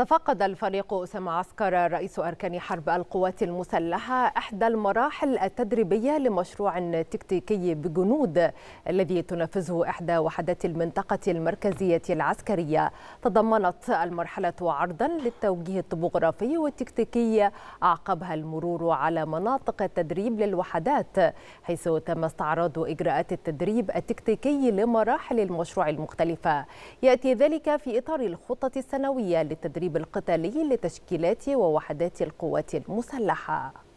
تفقد الفريق أسامة عسكر رئيس أركان حرب القوات المسلحة إحدى المراحل التدريبية لمشروع تكتيكي بجنود الذي تنفذه إحدى وحدات المنطقة المركزية العسكرية. تضمنت المرحلة عرضا للتوجيه الطبوغرافي والتكتيكي، عقبها المرور على مناطق التدريب للوحدات، حيث تم استعراض إجراءات التدريب التكتيكي لمراحل المشروع المختلفة. يأتي ذلك في إطار الخطة السنوية للتدريب القتالي لتشكيلات ووحدات القوات المسلحة.